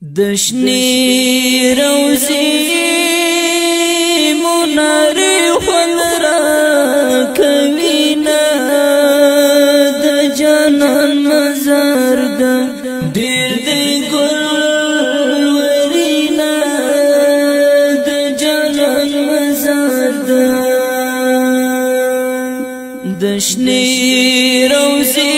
د شنې روزي منارې خوند راکوي نه د جانان مزار ده ډېر دی ګل وري نه د جانان مزار ده د شنې روزي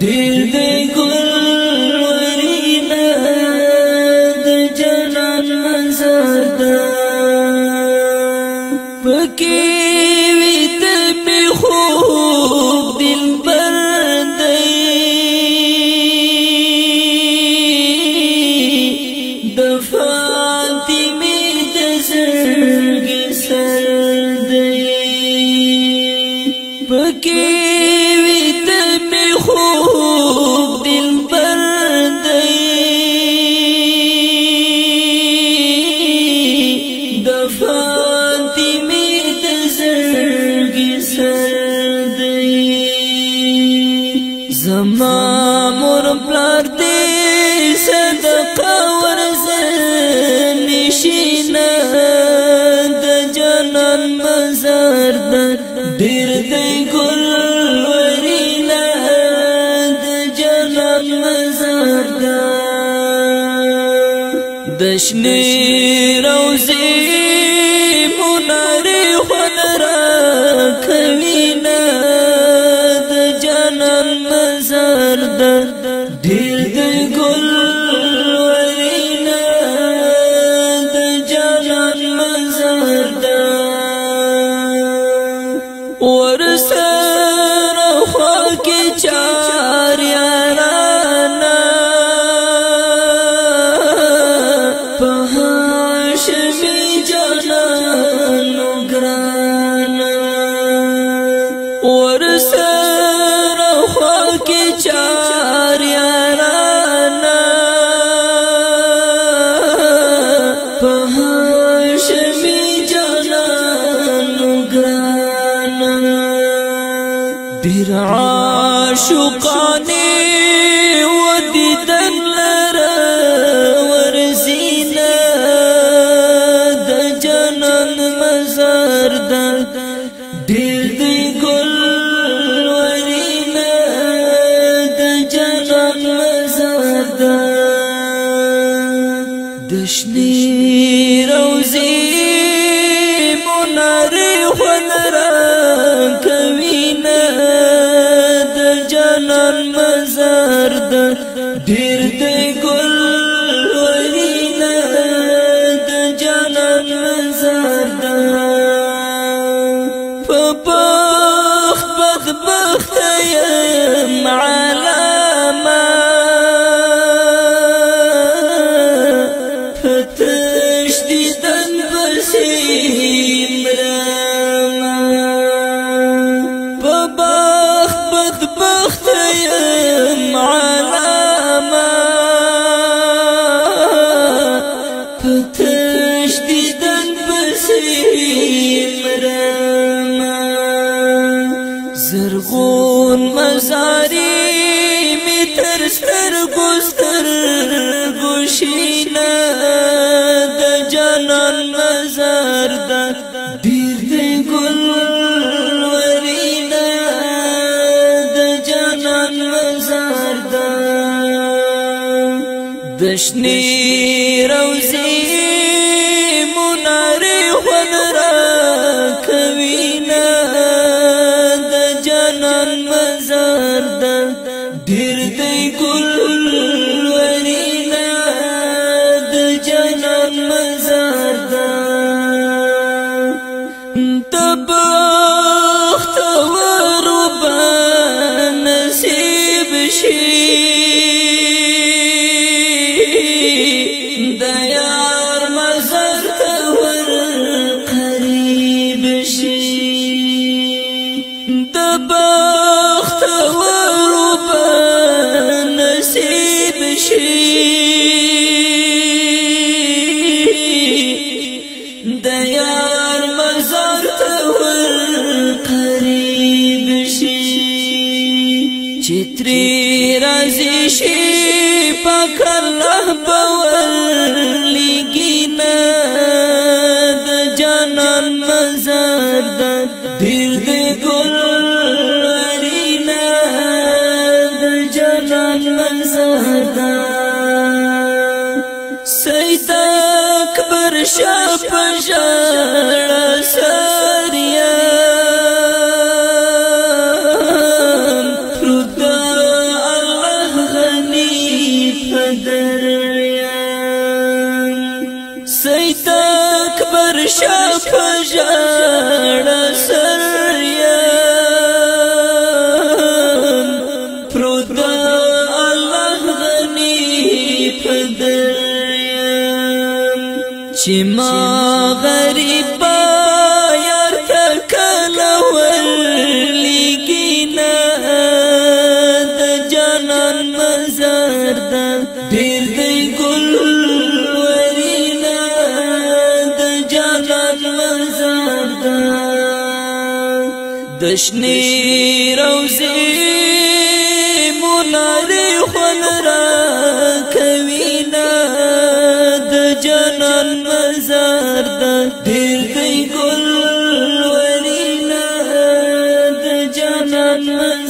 دیر دی گل ورینا د جنان مزار ده پکې وی تل په خوب دل بر دی د فاطمه د زړګي سر دی پکې زما مور پلار دې صدقه ورزه نشینه د جنان مزار ده ډېر دی ګل ورینه د جنان مزار ده د شنې روزې منارې خوند راکوي نه د جنان دیر دی گل ورینا د جانان مزار ده ورسره خوا کې چار یارانا په هاشمي جانانو ګرانا ورسره خوا کې چار دیر عاشقانه و دیدن لره ورزینه د جنان مزار ده دیر دی گل ورینه د جنان مزار ده د شنې روزې منارې خوند راکوي نه دیر دی گل ورینا د جانان مزار ده په بخت یم علامه په تشدیدن پسیم رامه په بخت یم علامه زرغون مزاری می تر سترګو شینه د جانان مزار ده ډېر دی ګل ورینه د جانان مزار ده د شنې روزې منارې خوند راکوي نه دیر دی گل ورینا د جنان مزار ده بختور نصیب شي د یار مزار ته ور قریب شي د یار مزار ته شی پاک اللہ باور لگی نا د جانان مزار د دیر دے گل لری نا د جانان مزار د سید اکبر شاہ پجاڑا ساریا شفجار سريان پرودا الله غني پدريان چې ما غريب يار تکلول لګينا د جانان مزار د ډېر دی ګل د شنې روزې مولارې خون را کوي نه د جانان مزار د ډېر دی ګل وري نه د جانان